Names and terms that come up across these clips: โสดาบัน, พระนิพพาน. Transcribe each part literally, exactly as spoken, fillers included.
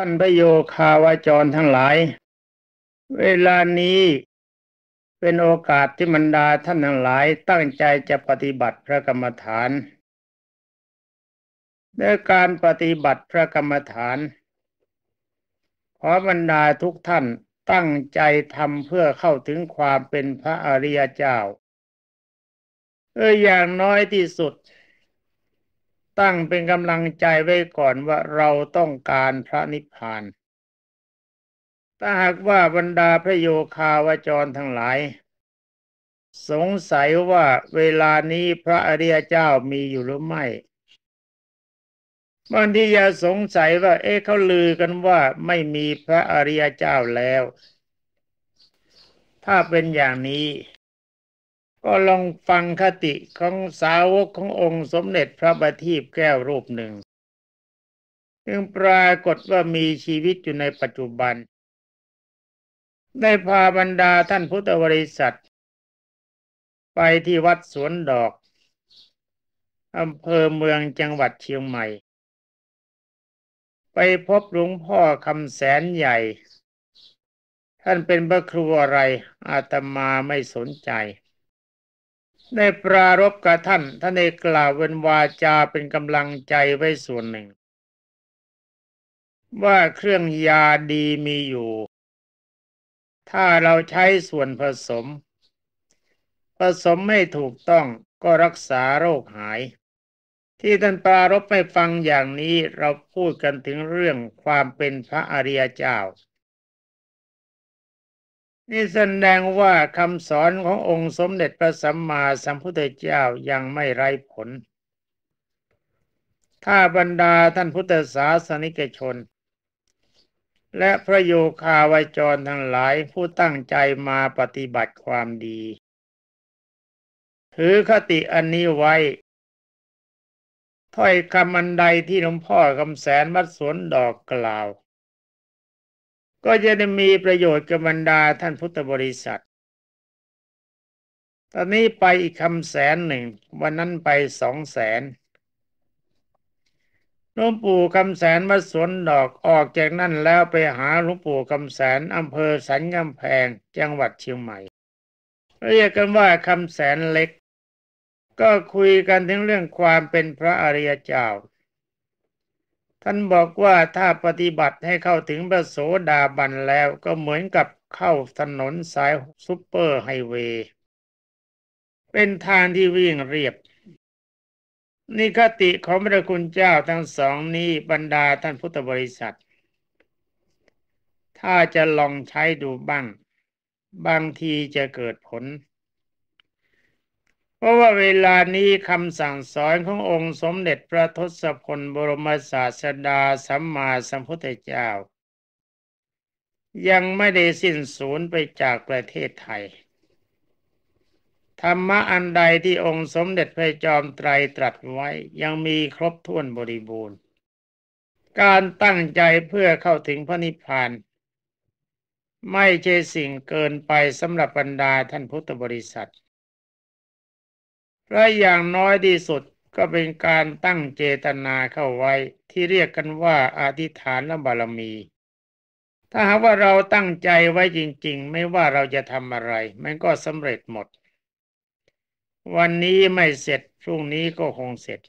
ท่านพระโยคาวาจรทั้งหลายเวลานี้เป็นโอกาสที่บรรดาท่านทั้งหลายตั้งใจจะปฏิบัติพระกรรมฐานด้วยการปฏิบัติพระกรรมฐานขอบรรดาทุกท่านตั้งใจทำเพื่อเข้าถึงความเป็นพระอริยเจ้าเอออย่างน้อยที่สุดตั้งเป็นกำลังใจไว้ก่อนว่าเราต้องการพระนิพพานถ้าหากว่าบรรดาพระโยคาวจรทั้งหลายสงสัยว่าเวลานี้พระอริยเจ้ามีอยู่หรือไม่บางทีอย่าสงสัยว่าเอ๊ะเขาลือกันว่าไม่มีพระอริยเจ้าแล้วถ้าเป็นอย่างนี้ก็ลองฟังคติของสาวกขององค์สมเด็จพระประทีปแก้วรูปหนึ่งซึ่งปรากฏว่ามีชีวิตอยู่ในปัจจุบันได้พาบรรดาท่านพุทธบริษัทไปที่วัดสวนดอกอำเภอเมืองจังหวัดเชียงใหม่ไปพบหลวงพ่อคำแสนใหญ่ท่านเป็นพระครูอะไรอาตมาไม่สนใจได้ปรารภกับท่านท่านได้กล่าวเป็นวาจาเป็นกำลังใจไว้ส่วนหนึ่งว่าเครื่องยาดีมีอยู่ถ้าเราใช้ส่วนผสมผสมไม่ถูกต้องก็รักษาโรคหายที่ท่านปรารภให้ฟังอย่างนี้เราพูดกันถึงเรื่องความเป็นพระอริยเจ้านี่แสดงว่าคำสอนขององค์สมเด็จพระสัมมาสัมพุทธเจ้ายังไม่ไร้ผลถ้าบรรดาท่านพุทธศาสนิกชนและพระโยคาวาจรทั้งหลายผู้ตั้งใจมาปฏิบัติความดีถือคติอันนี้ไว้ถ้อยคำอันใดที่หลวงพ่อคำแสนวัดสวนดอกกล่าวก็จะได้มีประโยชน์กับบรรดาท่านพุทธบริษัทตอนนี้ไปอีกคำแสนหนึ่งวันนั้นไปสองแสนหลวงปู่คำแสนวัดสวนดอกออกจากนั่นแล้วไปหาหลวงปู่คำแสนอำเภอสันกำแพงจังหวัดเชียงใหม่เรียกกันว่าคำแสนเล็กก็คุยกันถึงเรื่องความเป็นพระอริยเจ้าท่านบอกว่าถ้าปฏิบัติให้เข้าถึงพระโสดาบันแล้วก็เหมือนกับเข้าถนนสายซุปเปอร์ไฮเวย์เป็นทางที่วิ่งเรียบนี่คติของพระคุณเจ้าทั้งสองนี้บรรดาท่านพุทธบริษัทถ้าจะลองใช้ดูบ้างบางทีจะเกิดผลเพราะว่าเวลานี้คำสั่งสอนขององค์สมเด็จพระทศพลบรมศาสดาสัมมาสัมพุทธเจ้ายังไม่ได้สิ้นสูญไปจากประเทศไทยธรรมะอันใดที่องค์สมเด็จพระจอมไตรตรัสไว้ยังมีครบถ้วนบริบูรณ์การตั้งใจเพื่อเข้าถึงพระนิพพานไม่ใช่สิ่งเกินไปสำหรับบรรดาท่านพุทธบริษัทและอย่างน้อยที่สุดก็เป็นการตั้งเจตนาเข้าไว้ที่เรียกกันว่าอธิษฐานบารมีถ้าหากว่าเราตั้งใจไว้จริงๆไม่ว่าเราจะทำอะไรมันก็สำเร็จหมดวันนี้ไม่เสร็จพรุ่งนี้ก็คงเสร็จ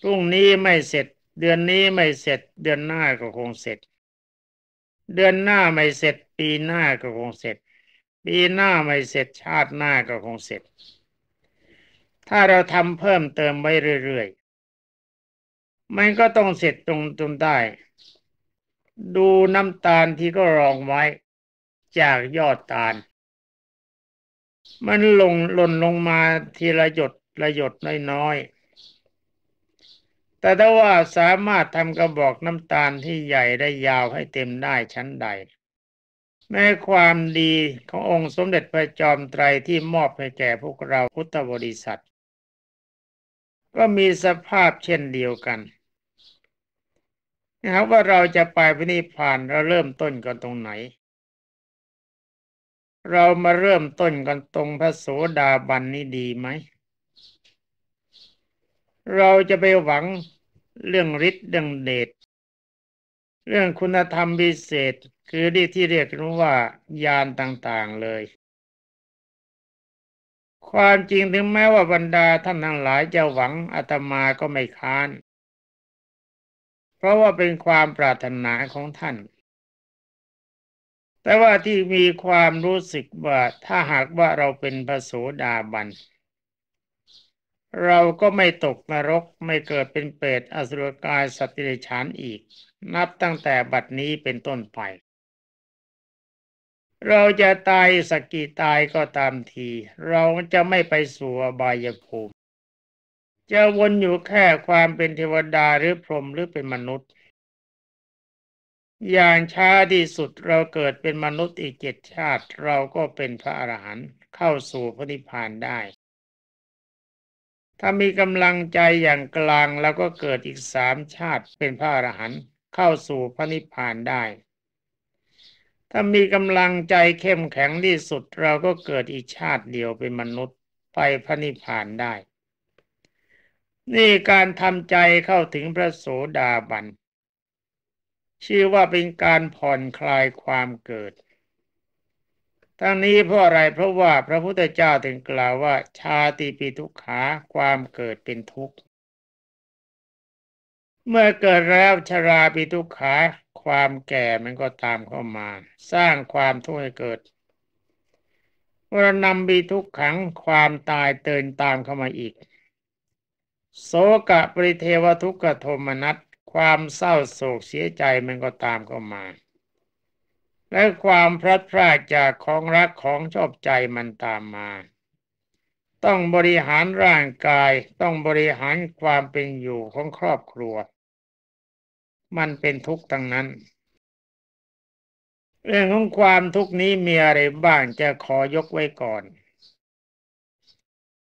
พรุ่งนี้ไม่เสร็จเดือนนี้ไม่เสร็จเดือนหน้าก็คงเสร็จเดือนหน้าไม่เสร็จปีหน้าก็คงเสร็จปีหน้าไม่เสร็จชาติหน้าก็คงเสร็จถ้าเราทำเพิ่มเติมไว้เรื่อยๆมันก็ต้องเสร็จตรงจนได้ดูน้ำตาลที่ก็รองไว้จากยอดตาลมันลงหล่นลงมาทีละหยดละหยดน้อยๆแต่ถ้าว่าสามารถทำกระบอกน้ำตาลที่ใหญ่ได้ยาวให้เต็มได้ชั้นใดแม้ความดีขององค์สมเด็จพระจอมไตรที่มอบให้แก่พวกเราพุทธบริษัทก็มีสภาพเช่นเดียวกันนะครับว่าเราจะไปพระนิพพานเราเริ่มต้นกันตรงไหนเรามาเริ่มต้นกันตรงพระโสดาบันนี้ดีไหมเราจะไปหวังเรื่องฤทธิ์เรื่องเดช เรื่องคุณธรรมวิเศษคือเรียกที่เรียกรู้ว่าญาณต่างๆเลยความจริงถึงแม้ว่าบรรดาท่านทั้งหลายจะหวังอาตมาก็ไม่ค้านเพราะว่าเป็นความปรารถนาของท่านแต่ว่าที่มีความรู้สึกว่าถ้าหากว่าเราเป็นพระโสดาบันเราก็ไม่ตกนรกไม่เกิดเป็นเปรตอสุรกายสัตว์เดรัจฉานอีกนับตั้งแต่บัดนี้เป็นต้นไปเราจะตายสักกี่ตายก็ตามทีเราจะไม่ไปสู่อบายภูมิจะวนอยู่แค่ความเป็นเทวดาหรือพรหมหรือเป็นมนุษย์อย่างช้าที่สุดเราเกิดเป็นมนุษย์อีกเจ็ดชาติเราก็เป็นพระอรหันต์เข้าสู่พระนิพพานได้ถ้ามีกำลังใจอย่างกลางแล้วก็เกิดอีกสามชาติเป็นพระอรหันต์เข้าสู่พระนิพพานได้ถ้ามีกำลังใจเข้มแข็งที่สุดเราก็เกิดอีกชาติเดียวเป็นมนุษย์ไปพระนิพพานได้นี่การทำใจเข้าถึงพระโสดาบันชื่อว่าเป็นการผ่อนคลายความเกิดทั้งนี้เพราะอะไรเพราะว่าพระพุทธเจ้าถึงกล่าวว่าชาติปิทุกขาความเกิดเป็นทุกข์เมื่อเกิดแล้วชราปิทุกขาความแก่มันก็ตามเข้ามาสร้างความทุกข์ให้เกิดวรณัมปิทุกขังความตายเตือนตามเข้ามาอีกโศกะปริเทวทุกขโทมนัสความเศร้าโศกเสียใจมันก็ตามเข้ามาและความพลัดพรากจากของรักของชอบใจมันตามมาต้องบริหารร่างกายต้องบริหารความเป็นอยู่ของครอบครัวมันเป็นทุกข์ทั้งนั้นเรื่องของความทุกข์นี้มีอะไรบ้างจะขอยกไว้ก่อน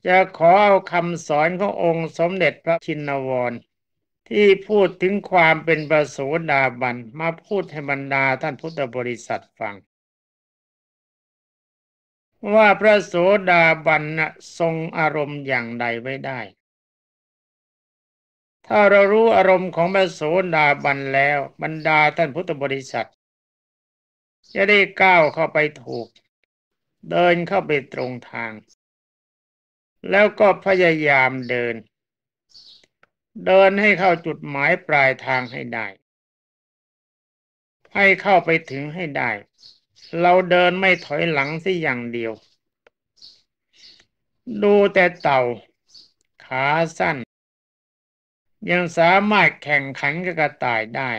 จะขอเอาคำสอนขององค์สมเด็จพระชินวรที่พูดถึงความเป็นพระโสดาบันมาพูดให้บรรดาท่านพุทธบริษัทฟังว่าพระโสดาบันน่ะทรงอารมณ์อย่างใดไว้ได้ถ้าเรารู้อารมณ์ของพระโสดาบันแล้วบรรดาท่านพุทธบริษัทจะได้ก้าวเข้าไปถูกเดินเข้าไปตรงทางแล้วก็พยายามเดินเดินให้เข้าจุดหมายปลายทางให้ได้ให้เข้าไปถึงให้ได้เราเดินไม่ถอยหลังสิอย่างเดียวดูแต่เต่าขาสั้นยังสามารถแข่งขันกับกระต่ายได้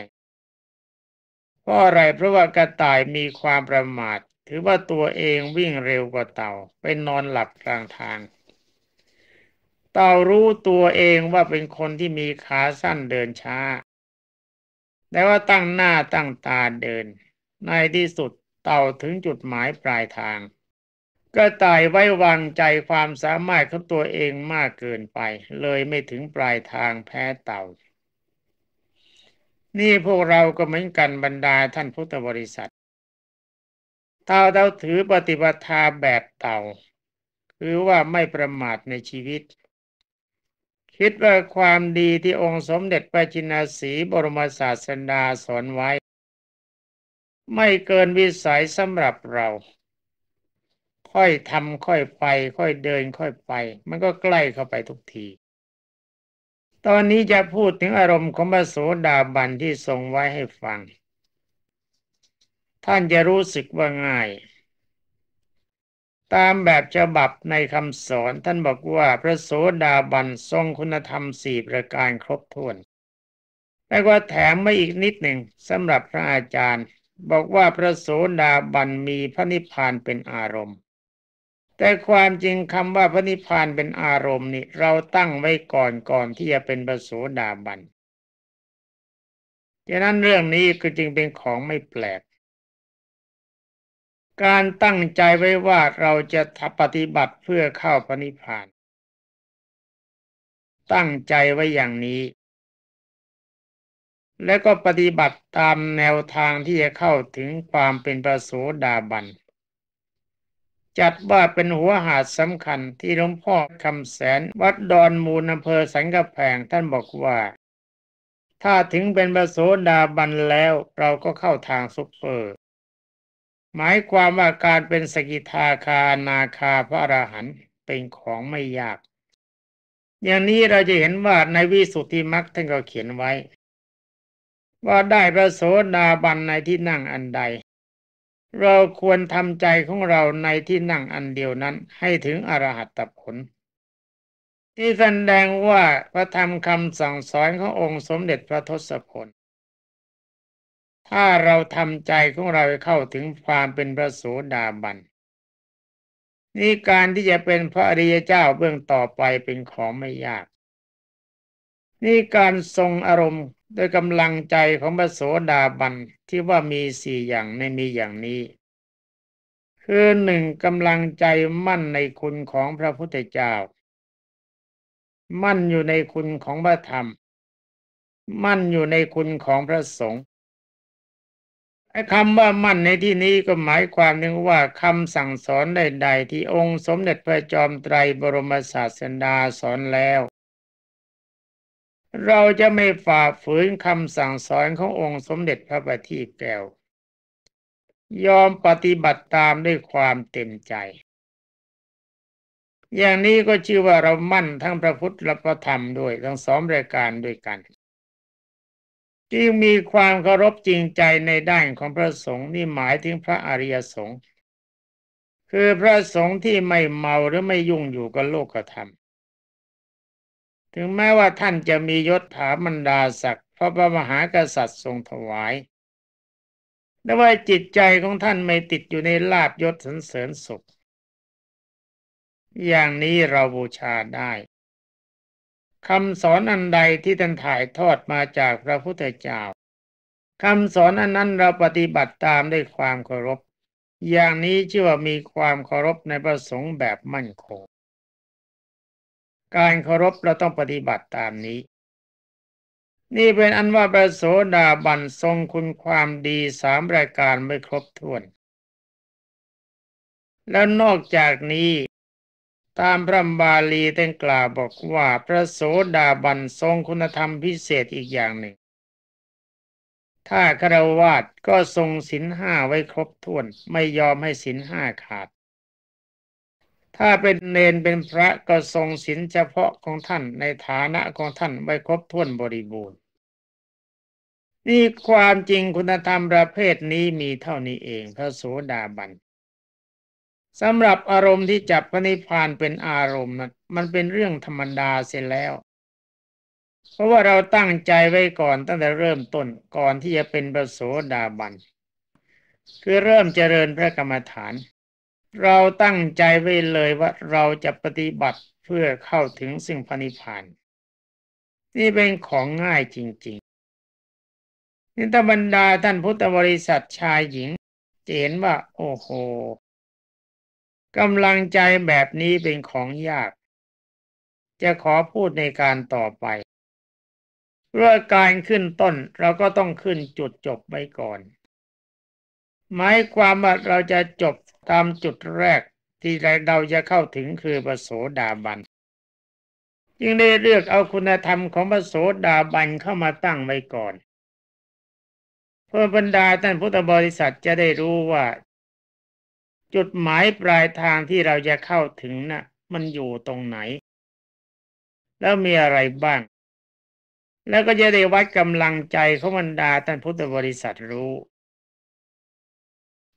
เพราะอะไรเพราะว่ากระต่ายมีความประมาทถือว่าตัวเองวิ่งเร็วกว่าเต่าไปนอนหลับกลางทางเต่ารู้ตัวเองว่าเป็นคนที่มีขาสั้นเดินช้าแต่ว่าตั้งหน้าตั้งตาเดินในที่สุดเต่าถึงจุดหมายปลายทางกระต่ายไว้วางใจความสามารถของตัวเองมากเกินไปเลยไม่ถึงปลายทางแพ้เต่านี่พวกเราก็เหมือนกันบรรดาท่านพุทธบริษัทถ้าเราถือปฏิปทาแบบเต่าคือว่าไม่ประมาทในชีวิตคิดว่าความดีที่องค์สมเด็จพระจินสีบรมศาสดาสอนไว้ไม่เกินวิสัยสำหรับเราค่อยทำค่อยไปค่อยเดินค่อยไปมันก็ใกล้เข้าไปทุกทีตอนนี้จะพูดถึงอารมณ์ของพระโสดาบันที่ทรงไว้ให้ฟังท่านจะรู้สึกว่าง่ายตามแบบฉบับในคำสอนท่านบอกว่าพระโสดาบันทรงคุณธรรมสี่ประการครบถ้วนแล้วก็แถมมาอีกนิดหนึ่งสำหรับพระอาจารย์บอกว่าพระโสดาบันมีพระนิพพานเป็นอารมณ์แต่ความจริงคำว่าพระนิพพานเป็นอารมณ์นี่เราตั้งไว้ก่อนก่อนที่จะเป็นพระโสดาบันฉะนั้นเรื่องนี้ก็จึงเป็นของไม่แปลกการตั้งใจไว้ว่าเราจะปฏิบัติเพื่อเข้าพระนิพพานตั้งใจไว้อย่างนี้และก็ปฏิบัติตามแนวทางที่จะเข้าถึงความเป็นพระโสดาบันจัดว่าเป็นหัวหาดสำคัญที่หลวงพ่อคำแสนวัดดอนมูลอำเภอสันกำแพงท่านบอกว่า ถ้าถึงเป็นพระโสดาบันแล้วเราก็เข้าทางซุปเปอร์หมายความว่าการเป็นสกิทาคานาคาพระอรหันต์เป็นของไม่ยากอย่างนี้เราจะเห็นว่าในวิสุทธิมรรคท่านก็เขียนไว้ว่าได้พระโสดาบันในที่นั่งอันใดเราควรทำใจของเราในที่นั่งอันเดียวนั้นให้ถึงอรหัตผลที่แสดงว่าพระธรรมคำสั่งสอนขององค์สมเด็จพระทศพลถ้าเราทำใจของเราเข้าถึงความเป็นพระโสดาบันนี่การที่จะเป็นพระอริยเจ้าเบื้องต่อไปเป็นของไม่ยากนี่การทรงอารมณ์โดยกำลังใจของพระโสดาบันที่ว่ามีสี่อย่างในมีอย่างนี้คือหนึ่งกำลังใจมั่นในคุณของพระพุทธเจ้ามั่นอยู่ในคุณของพระธรรมมั่นอยู่ในคุณของพระสงฆ์ไอ้คำว่ามั่นในที่นี้ก็หมายความถึงว่าคำสั่งสอนใดๆที่องค์สมเด็จพระจอมไตรบรมศาสดาสอนแล้วเราจะไม่ฝ่าฝืนคำสั่งสอนขององค์สมเด็จพระบัณฑิตแก้วยอมปฏิบัติตามด้วยความเต็มใจอย่างนี้ก็ชื่อว่าเรามั่นทั้งพระพุทธและพระธรรมด้วยทั้งสองรายการด้วยกันที่มีความเคารพจริงใจในด้านของพระสงฆ์นี่หมายถึงพระอริยสงฆ์คือพระสงฆ์ที่ไม่เมาหรือไม่ยุ่งอยู่กับโลกธรรมถึงแม้ว่าท่านจะมียศถาบรรดาศักดิ์เพราะพระมหากษัตริย์ทรงถวายแต่ว่าจิตใจของท่านไม่ติดอยู่ในลาภยศสรรเสริญสุขอย่างนี้เราบูชาได้คำสอนอันใดที่ท่านถ่ายทอดมาจากพระพุทธเจ้าคำสอนอันนั้นเราปฏิบัติตามด้วยความเคารพอย่างนี้ชื่อว่ามีความเคารพในพระสงฆ์แบบมั่นคงการเคารพเราต้องปฏิบัติตามนี้นี่เป็นอันว่าพระโสดาบันทรงคุณความดีสามรายการไม่ครบถ้วนแล้วนอกจากนี้ตามพระบาลีท่านกล่าวบอกว่าพระโสดาบันทรงคุณธรรมพิเศษอีกอย่างหนึ่งถ้าฆราวาสก็ทรงศีลห้าไว้ครบถ้วนไม่ยอมให้ศีลห้าขาดถ้าเป็นเณรเป็นพระก็ทรงศีลเฉพาะของท่านในฐานะของท่านไว้ครบถ้วนบริบูรณ์นี่ความจริงคุณธรรมประเภทนี้มีเท่านี้เองพระโสดาบันสำหรับอารมณ์ที่จับพระนิพพานเป็นอารมณ์นั้นมันเป็นเรื่องธรรมดาเสียแล้วเพราะว่าเราตั้งใจไว้ก่อนตั้งแต่เริ่มต้นก่อนที่จะเป็นพระโสดาบันคือเริ่มเจริญพระกรรมฐานเราตั้งใจไว้เลยว่าเราจะปฏิบัติเพื่อเข้าถึงซึ่งพระนิพพานนี่เป็นของง่ายจริงๆนี่ถ้าบรรดาท่านพุทธบริษัทชายหญิงจะเห็นว่าโอ้โหกำลังใจแบบนี้เป็นของยากจะขอพูดในการต่อไปเรื่องการขึ้นต้นเราก็ต้องขึ้นจุดจบไว้ก่อนหมายความว่าเราจะจบตามจุดแรกที่เราจะเข้าถึงคือพระโสดาบันจึงได้เลือกเอาคุณธรรมของพระโสดาบันเข้ามาตั้งไว้ก่อนเพื่อบรรดาท่านพุทธบริษัทจะได้รู้ว่าจุดหมายปลายทางที่เราจะเข้าถึงน่ะมันอยู่ตรงไหนแล้วมีอะไรบ้างแล้วก็จะได้วัดกำลังใจของบรรดาท่านพุทธบริษัทรู้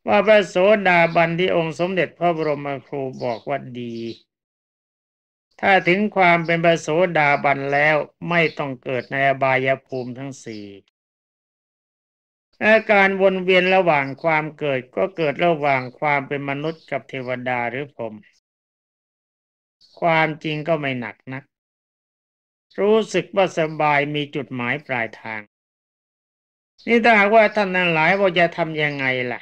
ว่าพระโสดาบันที่องค์สมเด็จพระบรมครูบอกว่าดีถ้าถึงความเป็นพระโสดาบันแล้วไม่ต้องเกิดในอบายภูมิทั้งสี่และการวนเวียนระหว่างความเกิดก็เกิดระหว่างความเป็นมนุษย์กับเทวดาหรือพรหมความจริงก็ไม่หนักนักรู้สึกว่าสบายมีจุดหมายปลายทางนี่ถ้าหากว่าท่านทั้งหลายว่าจะทำยังไงล่ะ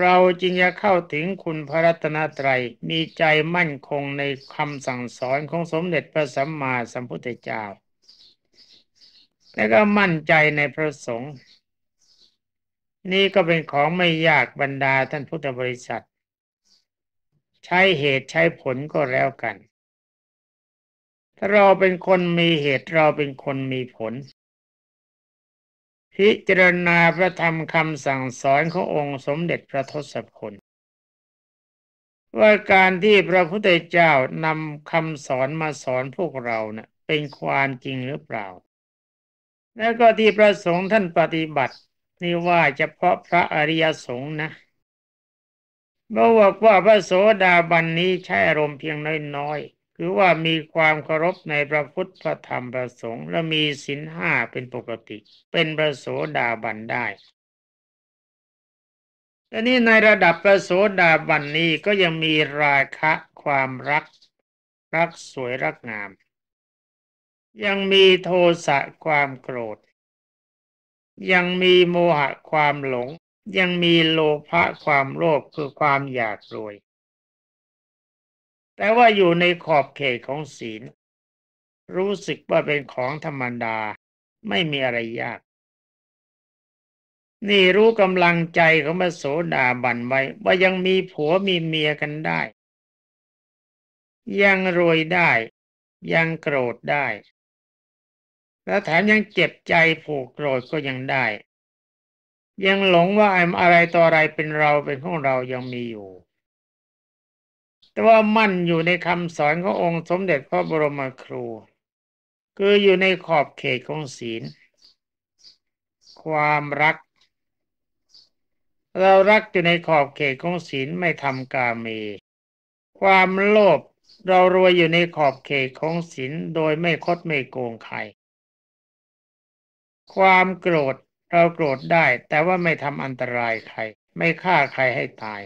เราจึงจะเข้าถึงคุณพระรัตนตรัยมีใจมั่นคงในคำสั่งสอนของสมเด็จพระสัมมาสัมพุทธเจ้าแล้วก็มั่นใจในพระสงฆ์นี่ก็เป็นของไม่ยากบรรดาท่านพุทธบริษัทใช้เหตุใช้ผลก็แล้วกัน ถ้าเราเป็นคนมีเหตุเราเป็นคนมีผลพิจารณาพระธรรมคำสั่งสอนขององค์สมเด็จพระทศพลว่าการที่พระพุทธเจ้านำคำสอนมาสอนพวกเราเนี่ยเป็นความจริงหรือเปล่าและก็ที่พระสงฆ์ท่านปฏิบัตินี่ว่าเฉพาะพระอริยสงฆ์นะบอกว่าพระโสดาบันนี้ใช้อารมณ์เพียงน้อยๆคือว่ามีความเคารพในพระพุทธพระธรรมพระสงฆ์และมีศีลห้าเป็นปกติเป็นพระโสดาบันได้แต่นี่ในระดับพระโสดาบันนี้ก็ยังมีราคะความรักรักสวยรักงามยังมีโทสะความโกรธยังมีโมหะความหลงยังมีโลภะความโลภคือความอยากรวยแต่ว่าอยู่ในขอบเขตของศีลรู้สึกว่าเป็นของธรรมดาไม่มีอะไรยากนี่รู้กำลังใจของพระโสดาบันไว้ว่ายังมีผัวมีเมียกันได้ยังรวยได้ยังโกรธได้และแถมยังเจ็บใจผูกโกรธก็ยังได้ยังหลงว่าอะไรต่ออะไรเป็นเราเป็นของเรายังมีอยู่แต่ว่ามั่นอยู่ในคำสอนขององค์สมเด็จพระบรมครูคืออยู่ในขอบเขตของศีลความรักเรารักอยู่ในขอบเขตของศีลไม่ทำกาเมความโลภเรารวยอยู่ในขอบเขตของศีลโดยไม่คดไม่โกงใครความโกรธเราโกรธได้แต่ว่าไม่ทำอันตรายใครไม่ฆ่าใครให้ตาย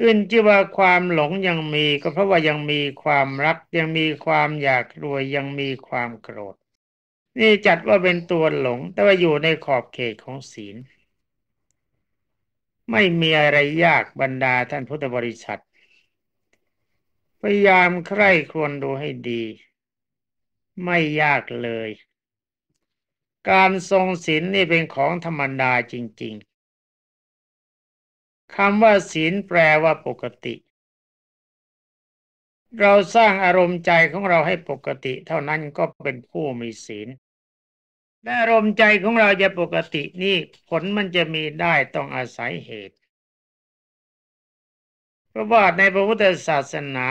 อื่นที่ว่าความหลงยังมีก็เพราะว่ายังมีความรักยังมีความอยากรวยยังมีความโกรธนี่จัดว่าเป็นตัวหลงแต่ว่าอยู่ในขอบเขตของศีลไม่มีอะไรยากบรรดาท่านพุทธบริษัทพยายามใคร่ครวญดูให้ดีไม่ยากเลยการทรงศีลนี่เป็นของธรรมดาจริงๆคำว่าศีลแปลว่าปกติเราสร้างอารมณ์ใจของเราให้ปกติเท่านั้นก็เป็นผู้มีศีลและอารมณ์ใจของเราจะปกตินี่ผลมันจะมีได้ต้องอาศัยเหตุเพราะว่าในพระพุทธศาสนา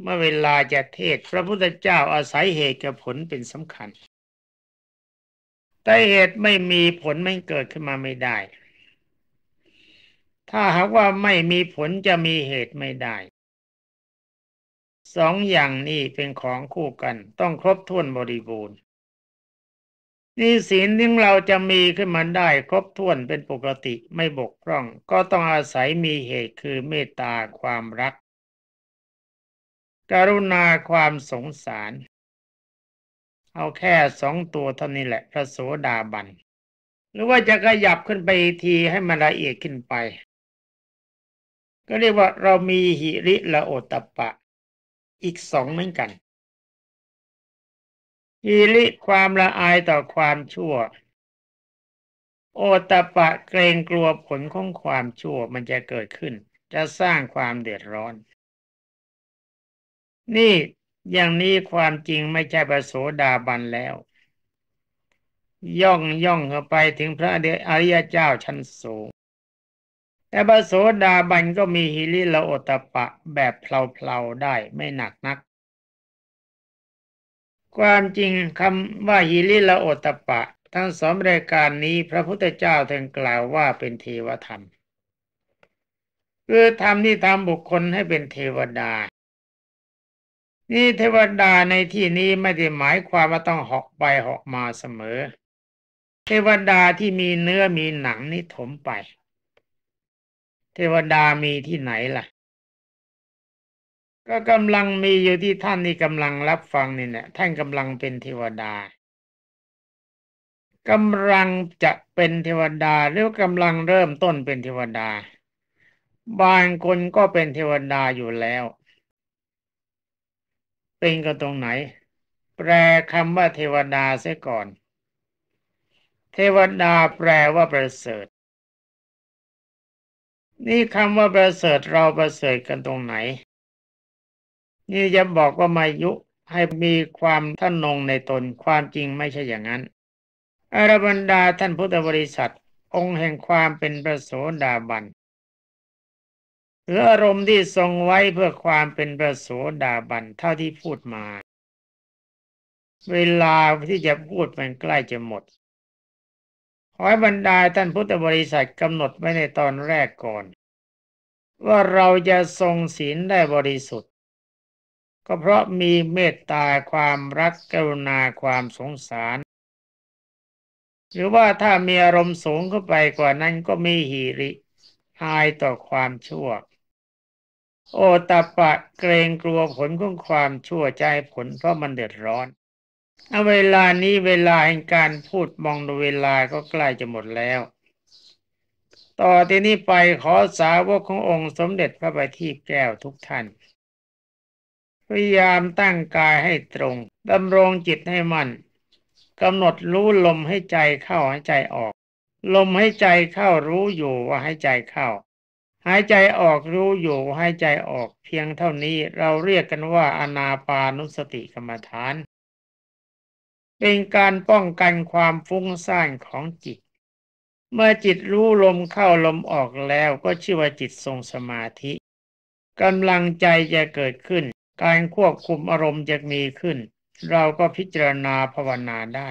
เมื่อเวลาจะเทศพระพุทธเจ้าอาศัยเหตุกับผลเป็นสำคัญแต่เหตุไม่มีผลไม่เกิดขึ้นมาไม่ได้ถ้าหากว่าไม่มีผลจะมีเหตุไม่ได้สองอย่างนี้เป็นของคู่กันต้องครบถ้วนบริบูรณ์นี่ศีลที่เราจะมีขึ้นมาได้ครบถ้วนเป็นปกติไม่บกพร่องก็ต้องอาศัยมีเหตุคือเมตตาความรักกรุณาความสงสารเอาแค่สองตัวเท่านี้แหละพระโสดาบันหรือว่าจะขยับขึ้นไปทีให้มันละเอียดขึ้นไปก็เรียกว่าเรามีหิริและโอตตัปปะอีกสองเหมือนกันหิริความละอายต่อความชั่วโอตตัปปะเกรงกลัวผลของความชั่วมันจะเกิดขึ้นจะสร้างความเดือดร้อนนี่อย่างนี้ความจริงไม่ใช่พระโสดาบันแล้วย่องย่องเข้าไปถึงพระอริยเจ้าชั้นสูงแต่พระโสดาบันก็มีหิริและโอตตัปปะแบบเพลาๆได้ไม่หนักนักความจริงคำว่าหิริและโอตตัปปะทั้งสองรายการนี้พระพุทธเจ้าท่านกล่าวว่าเป็นเทวธรรมคือธรรมที่ทำบุคคลให้เป็นเทวดานี่เทวดาในที่นี้ไม่ได้หมายความว่าต้องหอกไปหอกมาเสมอเทวดาที่มีเนื้อมีหนังนี่ถมไปเทวดามีที่ไหนล่ะก็กำลังมีอยู่ที่ท่านนี่กำลังรับฟังนี่แหละท่านกำลังเป็นเทวดากำลังจะเป็นเทวดาหรือกำลังเริ่มต้นเป็นเทวดาบางคนก็เป็นเทวดาอยู่แล้วเป็นกันตรงไหนแปลคำว่าเทวดาเสียก่อนเทวดาแปลว่าประเสริฐนี่คำว่าประเสริฐเราประเสริฐกันตรงไหนนี่จะบอกว่ามายุ ให้มีความท่านนงในตนความจริงไม่ใช่อย่างนั้นอรบรรดาท่านพุทธบริษัทองค์แห่งความเป็นพระโสดาบันหรืออารมณ์ที่ทรงไว้เพื่อความเป็นพระโสดาบันเท่าที่พูดมาเวลาที่จะพูดมันใกล้จะหมดขอให้บรรดาท่านพุทธบริษัทกำหนดไว้ในตอนแรกก่อนว่าเราจะทรงศีลได้บริสุทธิ์ก็เพราะมีเมตตาความรักกรุณาความสงสารหรือว่าถ้ามีอารมณ์สูงขึ้นไปกว่านั้นก็มีหิริอายต่อความชั่วโอตปะเกรงกลัวผลของความชั่วใจผลเพราะมันเดือดร้อนเอาเวลานี้เวลาแห่งการพูดมองดูเวลาก็ใกล้จะหมดแล้วต่อที่นี้ไปขอสาวกขององค์สมเด็จพระบัณฑิตแก้วทุกท่านพยายามตั้งกายให้ตรงดำรงจิตให้มั่นกำหนดรู้ลมให้ใจเข้าหายใจออกลมให้ใจเข้ารู้อยู่ว่าให้ใจเข้าหายใจออกรู้อยู่ว่าให้ใจออกเพียงเท่านี้เราเรียกกันว่าอานาปานุสติกรรมฐานเป็นการป้องกันความฟุ้งซ่านของจิตเมื่อจิตรู้ลมเข้าลมออกแล้วก็ชื่อว่าจิตทรงสมาธิกำลังใจจะเกิดขึ้นการควบคุมอารมณ์จะมีขึ้นเราก็พิจารณาภาวนาได้